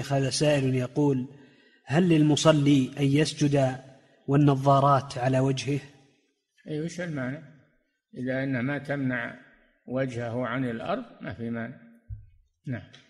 هذا سائل يقول: هل للمصلي أن يسجد والنظارات على وجهه؟ أي وش المانع؟ إذا أنها ما تمنع وجهه عن الأرض ما في مانع. نعم.